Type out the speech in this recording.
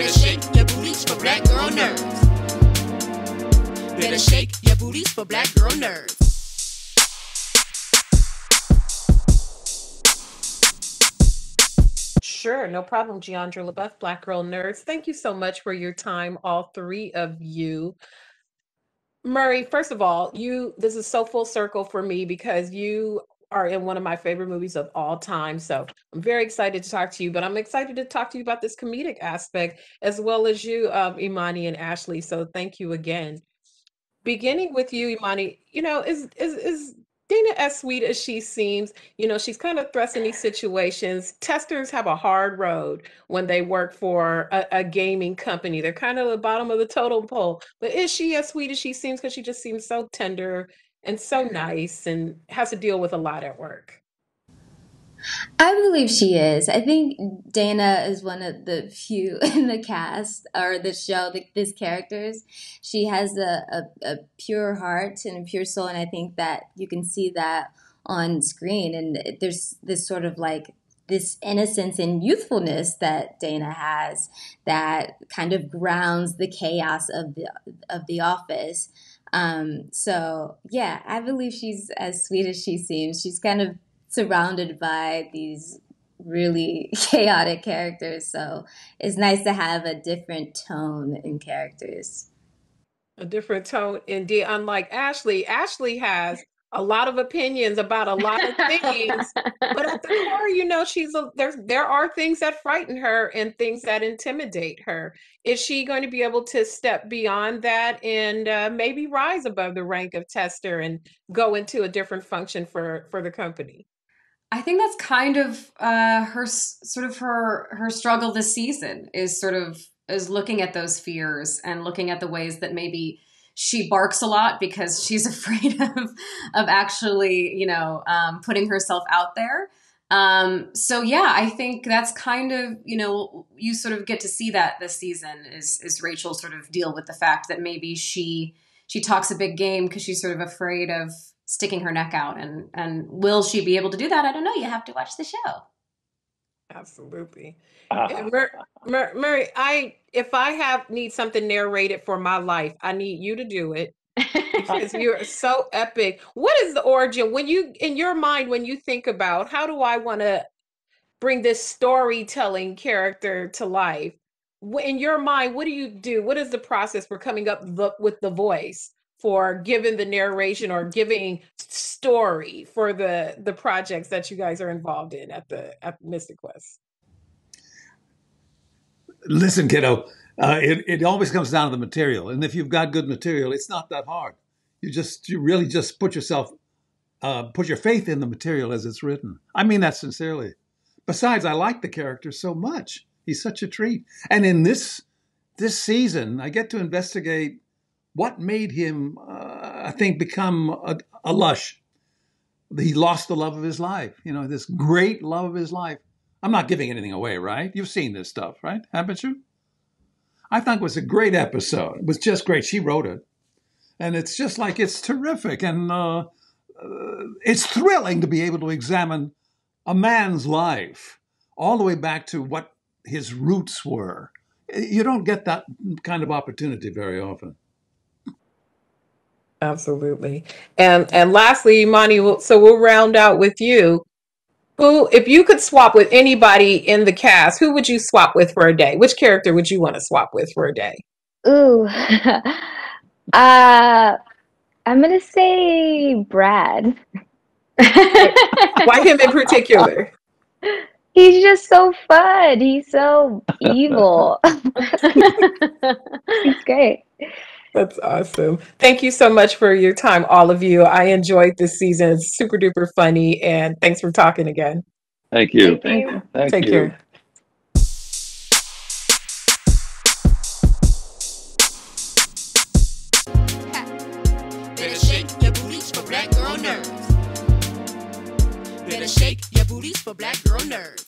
Better shake your booties for Black Girl Nerds. Better shake your booties for Black Girl Nerds. Sure, no problem, Jeandra LeBeauf, Black Girl Nerds. Thank you so much for your time, all three of you. Murray, first of all, this is so full circle for me because you are in one of my favorite movies of all time. So I'm very excited to talk to you, but I'm excited to talk to you about this comedic aspect as well as you, Imani and Ashley. So thank you again. Beginning with you, Imani, you know, is Dina as sweet as she seems, you know, she's kind of thrust in these situations. Testers have a hard road when they work for a gaming company. They're kind of at the bottom of the totem pole. But is she as sweet as she seems? Because she just seems so tender and so nice and has to deal with a lot at work. I believe she is. I think Dana is one of the few in the cast or the show, these characters. She has a pure heart and a pure soul, and I think that you can see that on screen. And there's this sort of like this innocence and youthfulness that Dana has that kind of grounds the chaos of the office. So yeah, I believe she's as sweet as she seems. She's kind of surrounded by these really chaotic characters. So it's nice to have a different tone in characters. A different tone indeed, unlike Ashley. Ashley has a lot of opinions about a lot of things, but at the core, you know, there are things that frighten her and things that intimidate her. Is she going to be able to step beyond that and maybe rise above the rank of tester and go into a different function for the company? I think that's kind of her struggle this season is looking at those fears and looking at the ways that maybe she barks a lot because she's afraid of actually, you know, putting herself out there. So yeah, I think that's kind of, you know, you sort of get to see that this season is Rachel sort of deal with the fact that maybe she talks a big game because she's sort of afraid of sticking her neck out, and will she be able to do that? I don't know. You have to watch the show. Absolutely. Murray, if I need something narrated for my life, I need you to do it because you're so epic. What is the origin in your mind when you think about how do I want to bring this storytelling character to life? In your mind, what do you do? What is the process for coming up with the voice for giving the narration or giving story for the projects that you guys are involved in at Mythic Quest? Listen, kiddo, it always comes down to the material. And if you've got good material, it's not that hard. You really just put your faith in the material as it's written. I mean that sincerely. Besides, I like the character so much. He's such a treat. And in this season, I get to investigate what made him, I think, become a lush. He lost the love of his life, you know, this great love of his life. I'm not giving anything away, right? You've seen this stuff, right? Haven't you? I think it was a great episode. It was just great. She wrote it. And it's just like, it's terrific. And it's thrilling to be able to examine a man's life all the way back to what his roots were. You don't get that kind of opportunity very often. Absolutely. And lastly, Imani, so we'll round out with you. Who, if you could swap with anybody in the cast, who would you swap with for a day? Which character would you want to swap with for a day? Ooh. I'm going to say Brad. Why him in particular? He's just so fun. He's so evil. He's great. That's awesome. Thank you so much for your time, all of you. I enjoyed this season. It's super duper funny. And thanks for talking again. Thank you. Thank you. Take care. Better shake your booties for Black Girl Nerds. Better shake your booties for Black Girl Nerds.